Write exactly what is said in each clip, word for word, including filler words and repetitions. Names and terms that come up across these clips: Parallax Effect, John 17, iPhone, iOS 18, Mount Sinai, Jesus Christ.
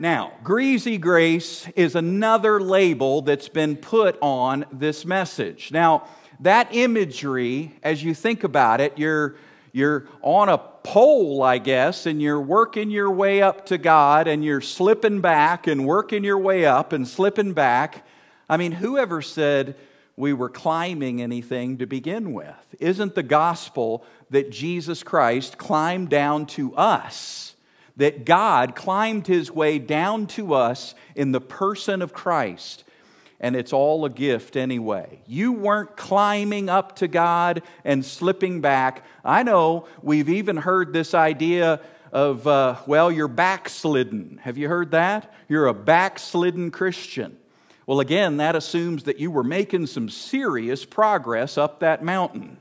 Now, greasy grace is another label that's been put on this message. Now, that imagery, as you think about it, you're, you're on a pole, I guess, and you're working your way up to God, and you're slipping back and working your way up and slipping back. I mean, whoever said we were climbing anything to begin with? Isn't the gospel that Jesus Christ climbed down to us, that God climbed His way down to us in the person of Christ? And it's all a gift anyway. You weren't climbing up to God and slipping back. I know we've even heard this idea of, uh, well, you're backslidden. Have you heard that? You're a backslidden Christian. Well, again, that assumes that you were making some serious progress up that mountain.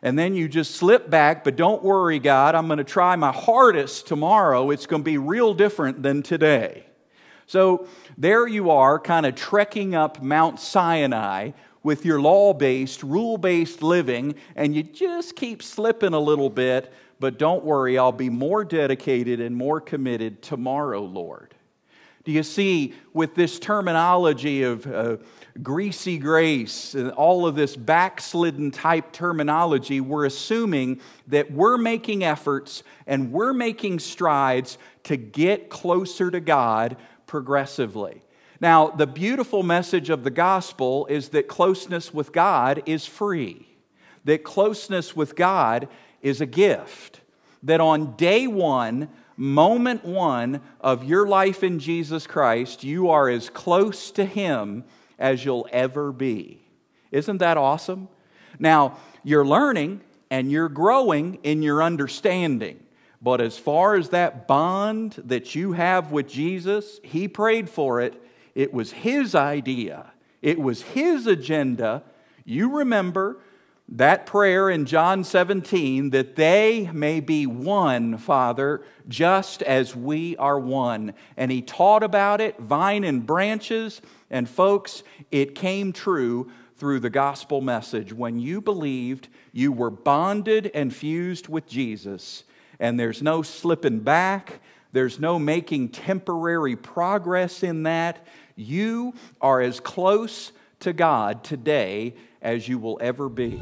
And then you just slip back, but don't worry, God, I'm going to try my hardest tomorrow. It's going to be real different than today. So there you are, kind of trekking up Mount Sinai with your law-based, rule-based living, and you just keep slipping a little bit, but don't worry, I'll be more dedicated and more committed tomorrow, Lord. Do you see, with this terminology of uh, greasy grace, and all of this backslidden type terminology, we're assuming that we're making efforts and we're making strides to get closer to God progressively. Now, the beautiful message of the gospel is that closeness with God is free, that closeness with God is a gift, that on day one, moment one of your life in Jesus Christ, you are as close to Him as you'll ever be. Isn't that awesome? Now, you're learning and you're growing in your understanding. But as far as that bond that you have with Jesus, He prayed for it. It was His idea. It was His agenda. You remember that prayer in John seventeen, that they may be one, Father, just as we are one. And He taught about it, vine and branches. And folks, it came true through the gospel message. When you believed, you were bonded and fused with Jesus. And there's no slipping back. There's no making temporary progress in that. You are as close to God today as you will ever be.